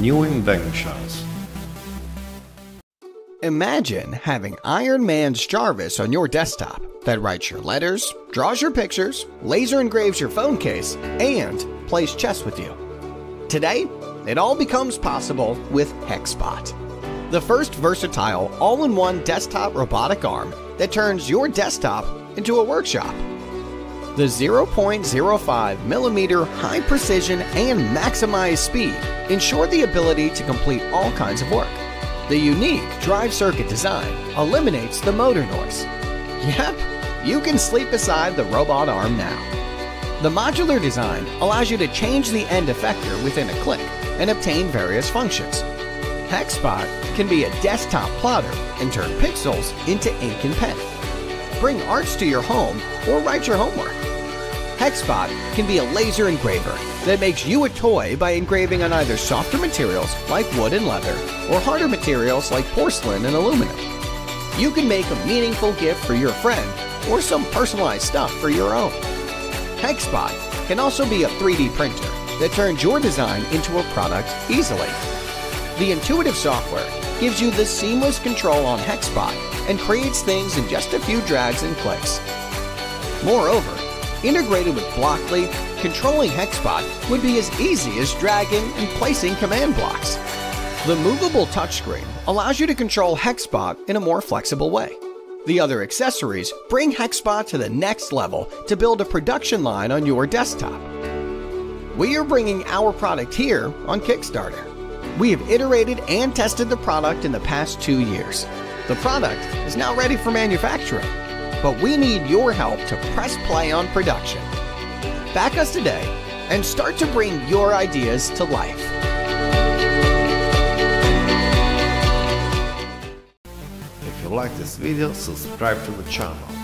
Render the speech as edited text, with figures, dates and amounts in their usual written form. new inventions. Imagine having Iron Man's Jarvis on your desktop that writes your letters, draws your pictures, laser engraves your phone case, and plays chess with you. Today, it all becomes possible with Hexbot, the first versatile all-in-one desktop robotic arm that turns your desktop into a workshop. The 0.05 millimeter high precision and maximized speed ensure the ability to complete all kinds of work. The unique drive circuit design eliminates the motor noise. Yep, you can sleep beside the robot arm now. The modular design allows you to change the end effector within a click and obtain various functions. Hexbot can be a desktop plotter and turn pixels into ink and pen. Bring arts to your home or write your homework. Hexbot can be a laser engraver that makes you a toy by engraving on either softer materials like wood and leather or harder materials like porcelain and aluminum. You can make a meaningful gift for your friend or some personalized stuff for your own. Hexbot can also be a 3D printer that turns your design into a product easily. The intuitive software gives you the seamless control on Hexbot and creates things in just a few drags and clicks. Moreover, integrated with Blockly, controlling Hexbot would be as easy as dragging and placing command blocks. The movable touchscreen allows you to control Hexbot in a more flexible way. The other accessories bring Hexbot to the next level to build a production line on your desktop. We are bringing our product here on Kickstarter. We have iterated and tested the product in the past 2 years. The product is now ready for manufacturing, but we need your help to press play on production. Back us today and start to bring your ideas to life. If you like this video, subscribe to the channel.